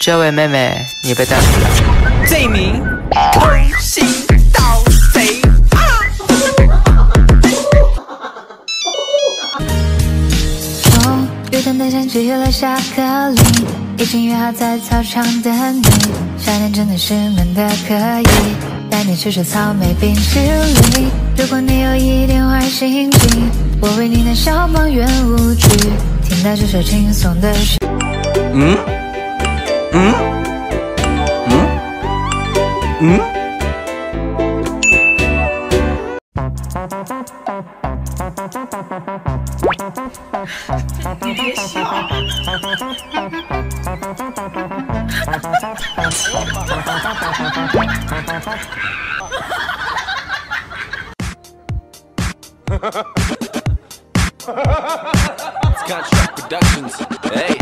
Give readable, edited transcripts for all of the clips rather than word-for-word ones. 这位妹妹，你被逮捕了，罪名偷袭盗贼啊！从绿灯的站只有了巧克力，已经约好在操场等你。夏天真的是闷得可以，带你吃吃草莓冰淇淋。如果你有一点坏心情，我为你的小梦圆舞曲，听到这首轻松的旋律。嗯。 嗯嗯嗯。你别笑。Productions, hey.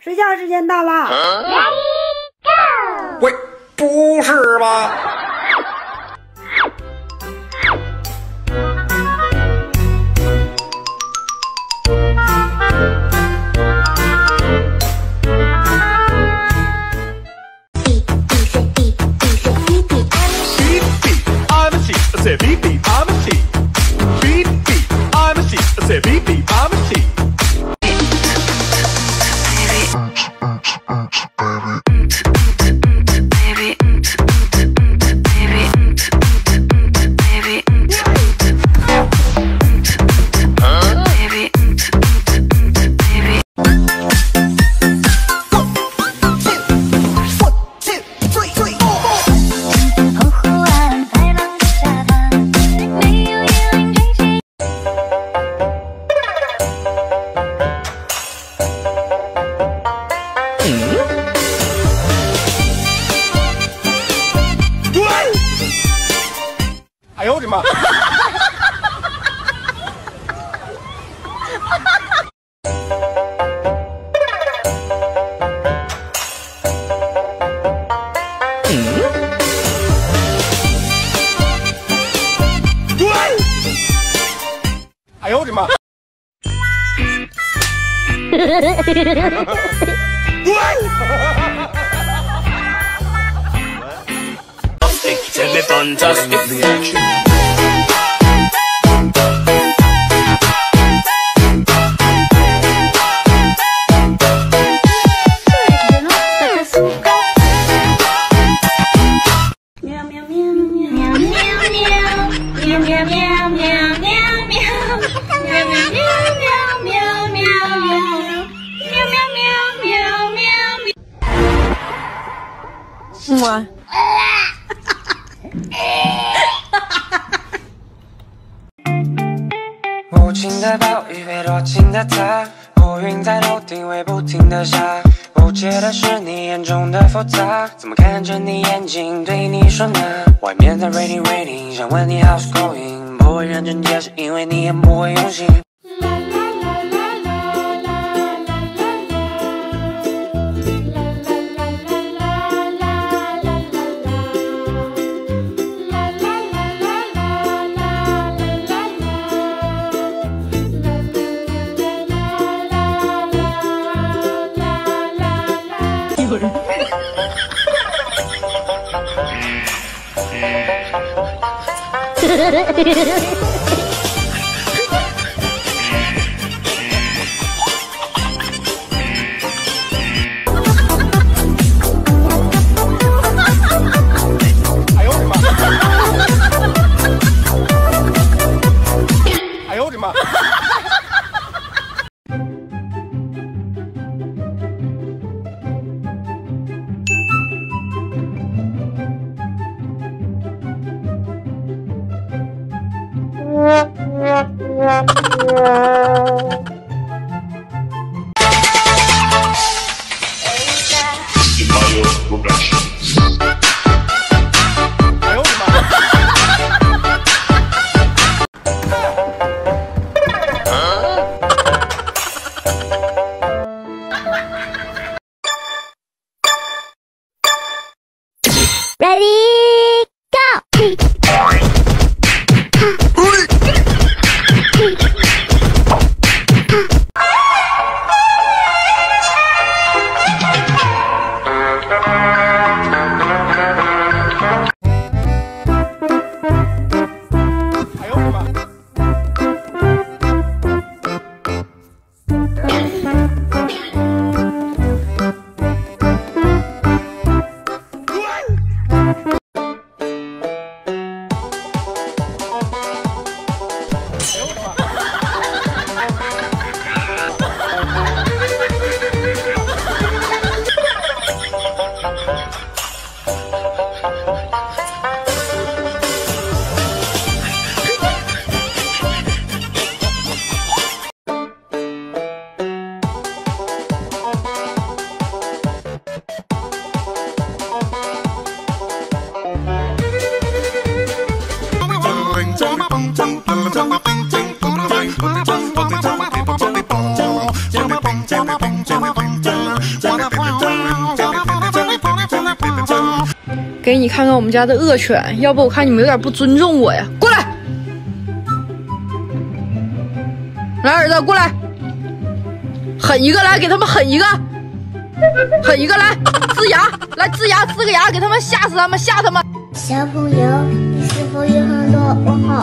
睡觉时间到了，喂，不是吧？ 哎呦我的妈！哎呦我的妈！To live on dust is the action. Rainy rainy， 想问你 how's going？ 不会认真解释，因为你也不会用心。有人。哎呦我的妈！哎呦我的妈！给你看看我们家的恶犬，要不我看你们有点不尊重我呀！过来，来儿子，过来，狠一个，来给他们狠一个，狠一个，来呲牙，来呲牙，呲个牙，给他们吓死他们，吓他们！小朋友，你是否有很多问号？